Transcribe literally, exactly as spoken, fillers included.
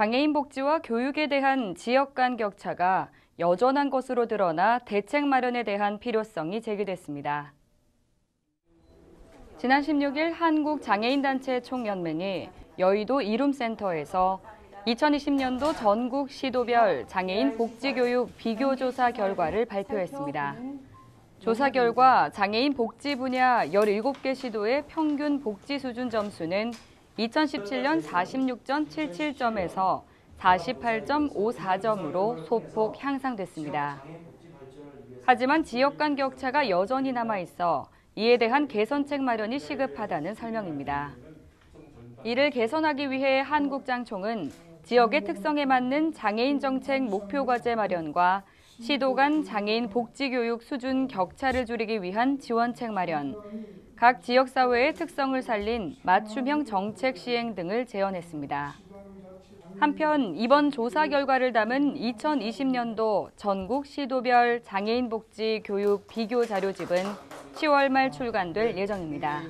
장애인 복지와 교육에 대한 지역 간 격차가 여전한 것으로 드러나 대책 마련에 대한 필요성이 제기됐습니다. 지난 십육 일 한국장애인단체 총연맹이 여의도 이룸센터에서 이천이십 년도 전국 시도별 장애인 복지교육 비교조사 결과를 발표했습니다. 조사 결과 장애인 복지 분야 열일곱 개 시도의 평균 복지 수준 점수는 이천십칠 년 사십육 점 칠칠 점에서 사십팔 점 오사 점으로 소폭 향상됐습니다. 하지만 지역 간 격차가 여전히 남아있어 이에 대한 개선책 마련이 시급하다는 설명입니다. 이를 개선하기 위해 한국장총은 지역의 특성에 맞는 장애인 정책 목표 과제 마련과 시도 간 장애인 복지교육 수준 격차를 줄이기 위한 지원책 마련, 각 지역사회의 특성을 살린 맞춤형 정책 시행 등을 제언했습니다. 한편 이번 조사 결과를 담은 이천이십 년도 전국 시도별 장애인 복지 교육 비교 자료집은 시월 말 출간될 예정입니다.